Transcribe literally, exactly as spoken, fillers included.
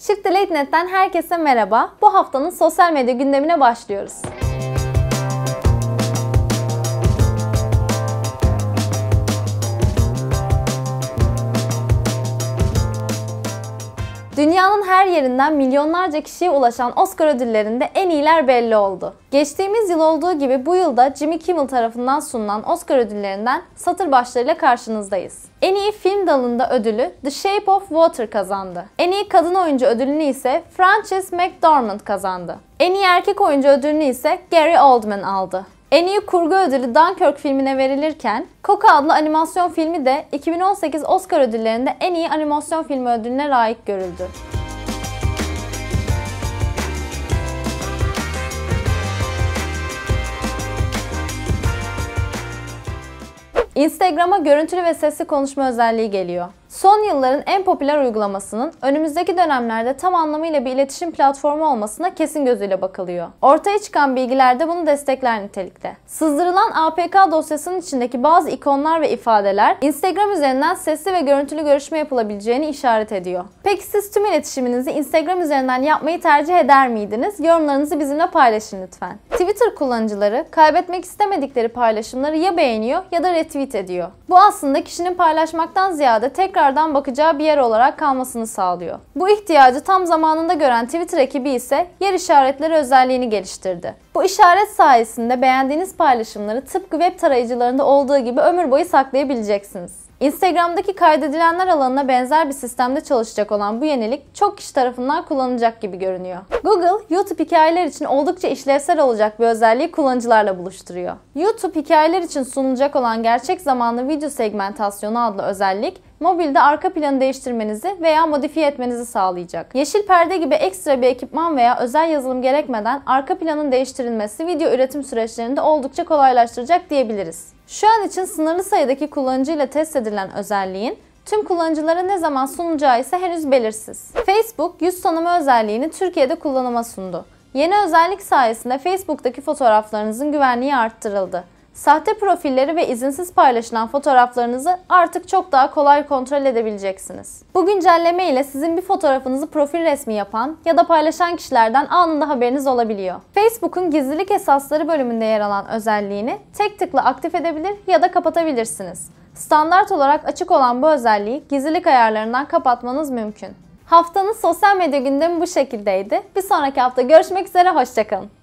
Shift Late Net'ten herkese merhaba. Bu haftanın sosyal medya gündemine başlıyoruz. Dünyanın her yerinden milyonlarca kişiye ulaşan Oscar ödüllerinde en iyiler belli oldu. Geçtiğimiz yıl olduğu gibi bu yılda Jimmy Kimmel tarafından sunulan Oscar ödüllerinden satır başlarıyla karşınızdayız. En iyi film dalında ödülü The Shape of Water kazandı. En iyi kadın oyuncu ödülünü ise Frances McDormand kazandı. En iyi erkek oyuncu ödülünü ise Gary Oldman aldı. En iyi kurgu ödülü Dunkirk filmine verilirken, Coco adlı animasyon filmi de iki bin on sekiz Oscar ödüllerinde en iyi animasyon filmi ödülüne layık görüldü. Instagram'a görüntülü ve sesli konuşma özelliği geliyor. Son yılların en popüler uygulamasının önümüzdeki dönemlerde tam anlamıyla bir iletişim platformu olmasına kesin gözüyle bakılıyor. Ortaya çıkan bilgiler de bunu destekler nitelikte. Sızdırılan A P K dosyasının içindeki bazı ikonlar ve ifadeler Instagram üzerinden sesli ve görüntülü görüşme yapılabileceğini işaret ediyor. Peki siz tüm iletişiminizi Instagram üzerinden yapmayı tercih eder miydiniz? Yorumlarınızı bizimle paylaşın lütfen. Twitter kullanıcıları kaybetmek istemedikleri paylaşımları ya beğeniyor ya da retweet ediyor. Bu aslında kişinin paylaşmaktan ziyade tekrar bakacağı bir yer olarak kalmasını sağlıyor. Bu ihtiyacı tam zamanında gören Twitter ekibi ise yer işaretleri özelliğini geliştirdi. Bu işaret sayesinde beğendiğiniz paylaşımları tıpkı web tarayıcılarında olduğu gibi ömür boyu saklayabileceksiniz. Instagram'daki kaydedilenler alanına benzer bir sistemde çalışacak olan bu yenilik çok kişi tarafından kullanılacak gibi görünüyor. Google, YouTube hikayeler için oldukça işlevsel olacak bir özelliği kullanıcılarla buluşturuyor. YouTube hikayeler için sunulacak olan gerçek zamanlı video segmentasyonu adlı özellik, mobilde arka planı değiştirmenizi veya modifiye etmenizi sağlayacak. Yeşil perde gibi ekstra bir ekipman veya özel yazılım gerekmeden arka planın değiştirilmesi video üretim süreçlerinde oldukça kolaylaştıracak diyebiliriz. Şu an için sınırlı sayıdaki kullanıcıyla test edilen özelliğin tüm kullanıcılara ne zaman sunulacağı ise henüz belirsiz. Facebook, yüz tanıma özelliğini Türkiye'de kullanıma sundu. Yeni özellik sayesinde Facebook'taki fotoğraflarınızın güvenliği arttırıldı. Sahte profilleri ve izinsiz paylaşılan fotoğraflarınızı artık çok daha kolay kontrol edebileceksiniz. Bu güncelleme ile sizin bir fotoğrafınızı profil resmi yapan ya da paylaşan kişilerden anında haberiniz olabiliyor. Facebook'un gizlilik esasları bölümünde yer alan özelliğini tek tıkla aktif edebilir ya da kapatabilirsiniz. Standart olarak açık olan bu özelliği gizlilik ayarlarından kapatmanız mümkün. Haftanın sosyal medya gündemi bu şekildeydi. Bir sonraki hafta görüşmek üzere, hoşça kalın.